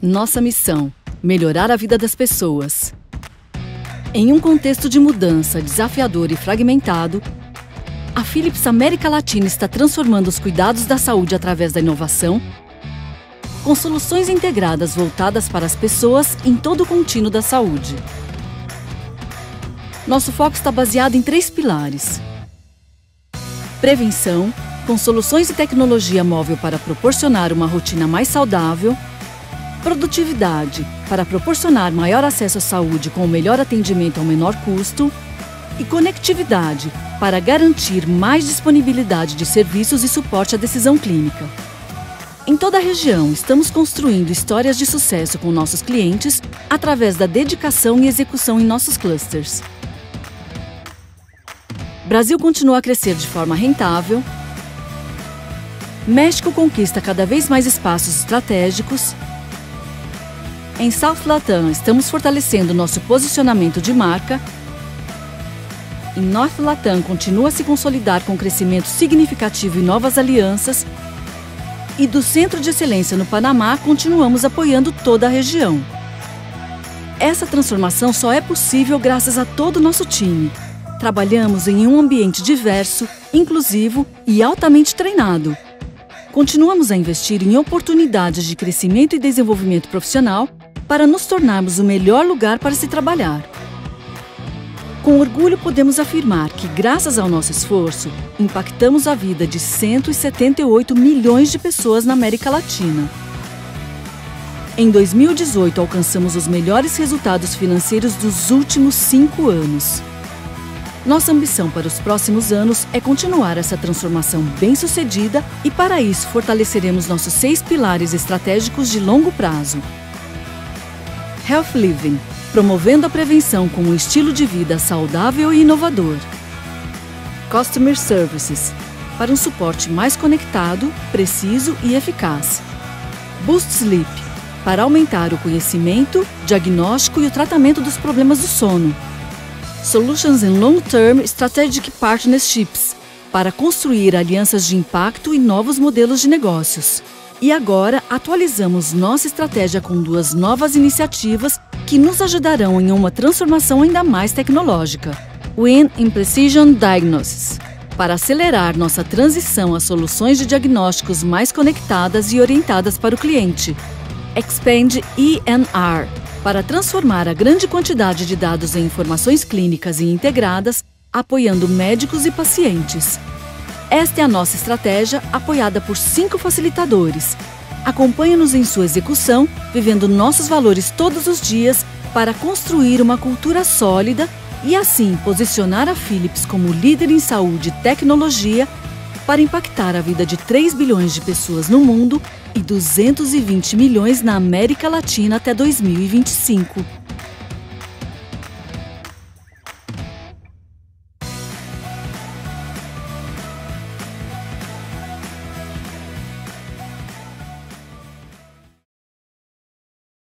Nossa missão: melhorar a vida das pessoas. Em um contexto de mudança desafiador e fragmentado, a Philips América Latina está transformando os cuidados da saúde através da inovação, com soluções integradas voltadas para as pessoas em todo o contínuo da saúde. Nosso foco está baseado em 3 pilares: prevenção, com soluções e tecnologia móvel para proporcionar uma rotina mais saudável; produtividade, para proporcionar maior acesso à saúde com o melhor atendimento ao menor custo; e conectividade, para garantir mais disponibilidade de serviços e suporte à decisão clínica. Em toda a região, estamos construindo histórias de sucesso com nossos clientes através da dedicação e execução em nossos clusters. Brasil continua a crescer de forma rentável, México conquista cada vez mais espaços estratégicos. Em South Latam, estamos fortalecendo nosso posicionamento de marca. Em North Latam, continua a se consolidar com crescimento significativo e novas alianças. E do Centro de Excelência no Panamá, continuamos apoiando toda a região. Essa transformação só é possível graças a todo o nosso time. Trabalhamos em um ambiente diverso, inclusivo e altamente treinado. Continuamos a investir em oportunidades de crescimento e desenvolvimento profissional para nos tornarmos o melhor lugar para se trabalhar. Com orgulho, podemos afirmar que, graças ao nosso esforço, impactamos a vida de 178 milhões de pessoas na América Latina. Em 2018, alcançamos os melhores resultados financeiros dos últimos 5 anos. Nossa ambição para os próximos anos é continuar essa transformação bem-sucedida e, para isso, fortaleceremos nossos 6 pilares estratégicos de longo prazo. Health Living, promovendo a prevenção com um estilo de vida saudável e inovador. Customer Services, para um suporte mais conectado, preciso e eficaz. Boost Sleep, para aumentar o conhecimento, diagnóstico e o tratamento dos problemas do sono. Solutions and Long-Term Strategic Partnerships, para construir alianças de impacto e novos modelos de negócios. E agora, atualizamos nossa estratégia com 2 novas iniciativas que nos ajudarão em uma transformação ainda mais tecnológica. Win in Precision Diagnosis, para acelerar nossa transição a soluções de diagnósticos mais conectadas e orientadas para o cliente. Expand ENR, para transformar a grande quantidade de dados em informações clínicas e integradas, apoiando médicos e pacientes. Esta é a nossa estratégia, apoiada por 5 facilitadores. Acompanhe-nos em sua execução, vivendo nossos valores todos os dias para construir uma cultura sólida e, assim, posicionar a Philips como líder em saúde e tecnologia para impactar a vida de 3 bilhões de pessoas no mundo e 220 milhões na América Latina até 2025.